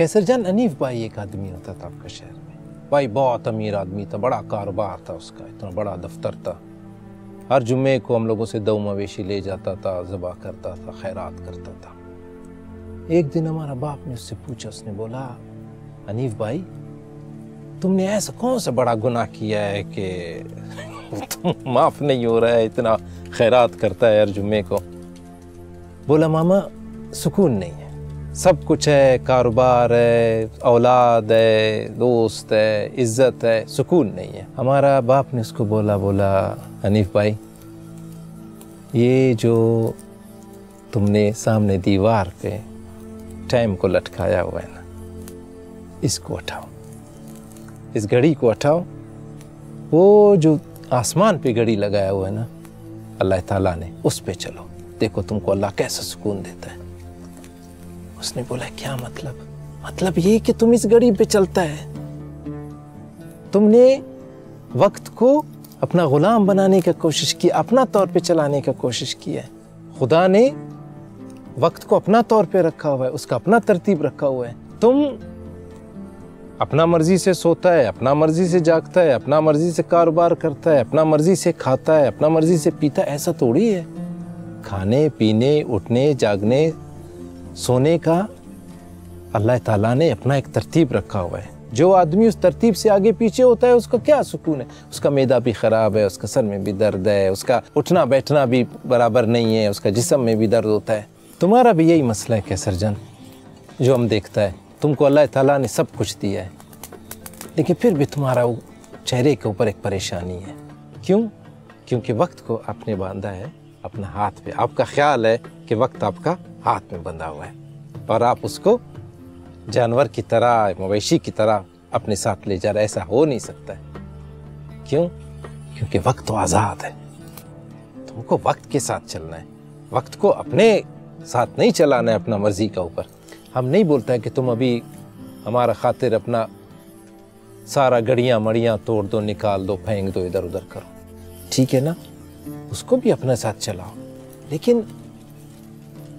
कैसर जान अनीफ भाई एक आदमी होता था आपके शहर में। भाई बहुत अमीर आदमी था, बड़ा कारोबार था उसका, इतना बड़ा दफ्तर था। हर जुम्मे को हम लोगों से दो मवेशी ले जाता था, ज़बा करता था, खैरात करता था। एक दिन हमारा बाप ने उससे पूछा, उसने बोला अनीफ भाई तुमने ऐसा कौन सा बड़ा गुनाह किया है कि माफ़ नहीं हो रहा है, इतना खैरात करता है हर जुम्मे को। बोला मामा सुकून नहीं है, सब कुछ है, कारोबार है, औलाद है, दोस्त है, इज्जत है, सुकून नहीं है। हमारा बाप ने उसको बोला हनीफ भाई ये जो तुमने सामने दीवार पे टाइम को लटकाया हुआ है ना, इसको उठाओ, इस घड़ी को उठाओ। वो जो आसमान पे घड़ी लगाया हुआ है ना अल्लाह ताला ने, उस पे चलो, देखो तुमको अल्लाह कैसा सुकून देता है। उसने बोला क्या मतलब? मतलब ये कि तुम इस घड़ी पे चलता है, तुमने वक्त को अपना गुलाम बनाने का कोशिश की, अपना तौर पे चलाने का कोशिश किया। खुदा ने वक्त को अपना तौर पे रखा हुआ है, उसका अपना तरतीब रखा हुआ है। तुम अपना मर्जी से सोता है, अपना मर्जी से जागता है, अपना मर्जी से कारोबार करता है, अपना मर्जी से खाता है, अपना मर्जी से पीता है, ऐसा थोड़ी है। खाने पीने उठने जागने सोने का अल्लाह ताला ने अपना एक तरतीब रखा हुआ है। जो आदमी उस तरतीब से आगे पीछे होता है उसका क्या सुकून है? उसका मैदा भी ख़राब है, उसका सर में भी दर्द है, उसका उठना बैठना भी बराबर नहीं है, उसका जिस्म में भी दर्द होता है। तुम्हारा भी यही मसला है कैसर जान, जो हम देखता है तुमको अल्लाह ताला ने सब कुछ दिया है, लेकिन फिर भी तुम्हारा वो चेहरे के ऊपर एक परेशानी है। क्यों? क्योंकि वक्त को आपने बांधा है अपना हाथ पे, आपका ख्याल है कि वक्त आपका हाथ में बंधा हुआ है और आप उसको जानवर की तरह, मवेशी की तरह अपने साथ ले जा रहे। ऐसा हो नहीं सकता है। क्यों? क्योंकि वक्त तो आज़ाद है, तुमको वक्त के साथ चलना है, वक्त को अपने साथ नहीं चलाना है, अपना मर्जी का ऊपर। हम नहीं बोलता है कि तुम अभी हमारा खातिर अपना सारा गड़ियाँ मड़ियाँ तोड़ दो, निकाल दो, फेंक दो, इधर उधर करो, ठीक है ना, उसको भी अपने साथ चलाओ। लेकिन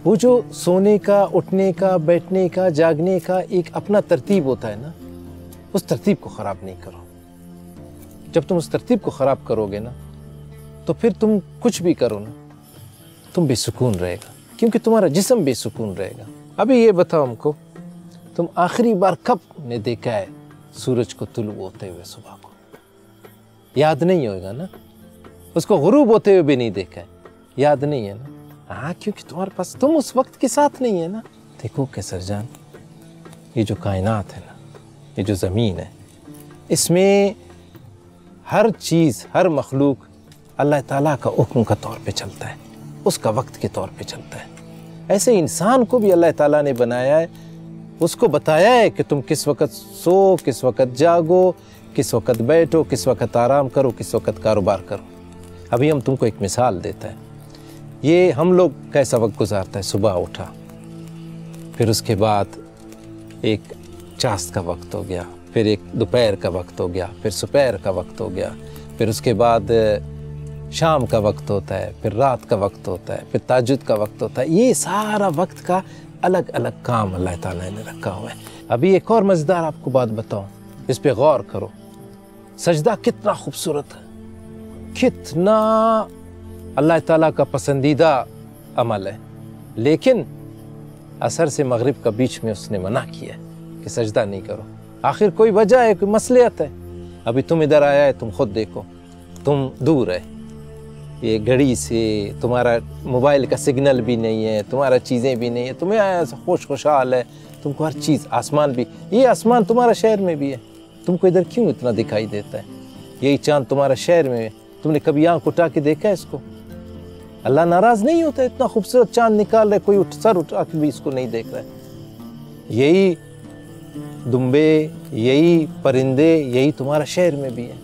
वो जो सोने का, उठने का, बैठने का, जागने का एक अपना तरतीब होता है ना, उस तरतीब को ख़राब नहीं करो। जब तुम उस तरतीब को ख़राब करोगे ना तो फिर तुम कुछ भी करो ना तुम बेसुकून रहेगा, क्योंकि तुम्हारा जिस्म बेसुकून रहेगा। अभी ये बताओ हमको, तुम आखिरी बार कब ने देखा है सूरज को तुलू होते हुए? सुबह को याद नहीं होगा ना, उसको गुरूब होते हुए भी नहीं देखा है, याद नहीं है ना। हाँ, क्योंकि तुम्हारे पास, तुम उस वक्त के साथ नहीं है ना। देखो कैसर जान, ये जो कायनात है ना, ये जो ज़मीन है, इसमें हर चीज़, हर मखलूक अल्लाह ताला का हुक्म का तौर पे चलता है, उसका वक्त के तौर पे चलता है। ऐसे इंसान को भी अल्लाह ताला ने बनाया है, उसको बताया है कि तुम किस वक़्त सो, किस वक़्त जागो, किस वक़्त बैठो, किस वक़्त आराम करो, किस वक़्त कारोबार करो। अभी हम तुमको एक मिसाल देते हैं, ये हम लोग कैसा वक्त गुजारता है। सुबह उठा, फिर उसके बाद एक चाश्त का वक्त हो गया, फिर एक दोपहर का वक्त हो गया, फिर सुपहर का वक्त हो गया, फिर उसके बाद शाम का वक्त होता है, फिर रात का वक्त होता है, फिर ताजुद का वक्त होता है। ये सारा वक्त का अलग अलग काम अल्लाह ताला ने रखा हुआ है। अभी एक और मज़ेदार आपको बात बताऊँ, इस पर गौर करो। सजदा कितना खूबसूरत है, कितना अल्लाह ताला का पसंदीदा अमल है, लेकिन असर से मगरिब का बीच में उसने मना किया कि सजदा नहीं करो। आखिर कोई वजह है, कोई मसलियत है। अभी तुम इधर आया है, तुम खुद देखो, तुम दूर है, ये घड़ी से तुम्हारा मोबाइल का सिग्नल भी नहीं है, तुम्हारा चीज़ें भी नहीं है, तुम्हें आया खुश खुशहाल है, तुमको हर चीज़, आसमान भी, ये आसमान तुम्हारा शहर में भी है, तुमको इधर क्यों इतना दिखाई देता है? यही चाँद तुम्हारा शहर में है, तुमने कभी आँख उठा के देखा है इसको? अल्लाह नाराज़ नहीं होता? इतना खूबसूरत चांद निकाल रहे, कोई सर उठा के भी इसको नहीं देख रहा है। यही दुम्बे, यही परिंदे, यही तुम्हारा शहर में भी है।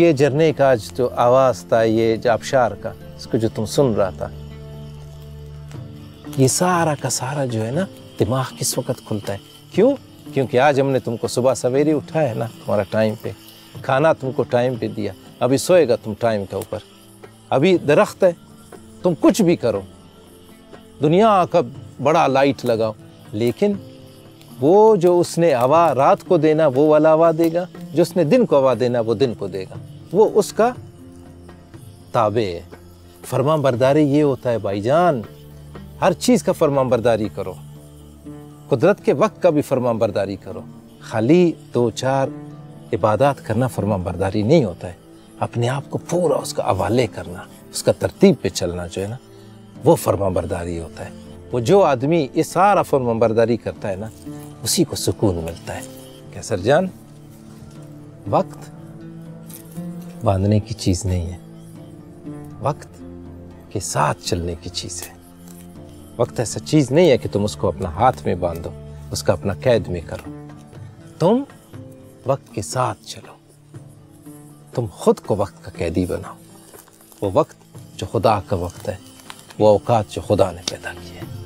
ये झरने का आज जो आवाज़ था, ये आबशार का, इसको जो तुम सुन रहा था, ये सारा का सारा जो है ना, दिमाग किस वक्त खुलता है। क्यों? क्योंकि आज हमने तुमको सुबह सवेरे उठाया है ना, तुम्हारा टाइम पे खाना तुमको टाइम पे दिया, अभी सोएगा तुम टाइम के ऊपर। अभी दरख्त है, तुम कुछ भी करो, दुनिया का बड़ा लाइट लगाओ, लेकिन वो जो उसने हवा रात को देना वो वाला हवा देगा, जो उसने दिन को हवा देना वो दिन को देगा, वो उसका ताबे है। फरमान बरदारी ये होता है भाईजान, हर चीज़ का फरमान बरदारी करो, कुदरत के वक्त का भी फरमान बरदारी करो। खाली दो चार इबादत करना फरमान बरदारी नहीं होता है, अपने आप को पूरा उसका हवाले करना, उसका तरतीब पे चलना जो है ना, वो फरमान बरदारी होता है। वो जो आदमी ये सारा फरमान बरदारी करता है ना, उसी को सुकून मिलता है। क्या सरजान, वक्त बांधने की चीज़ नहीं है, वक्त के साथ चलने की चीज़ है। वक्त ऐसा चीज़ नहीं है कि तुम उसको अपना हाथ में बांधो, उसका अपना कैद में करो। तुम वक्त के साथ चलो, तुम खुद को वक्त का कैदी बनाओ। वो वक्त जो खुदा का वक्त है, वो औकात जो खुदा ने पैदा किए।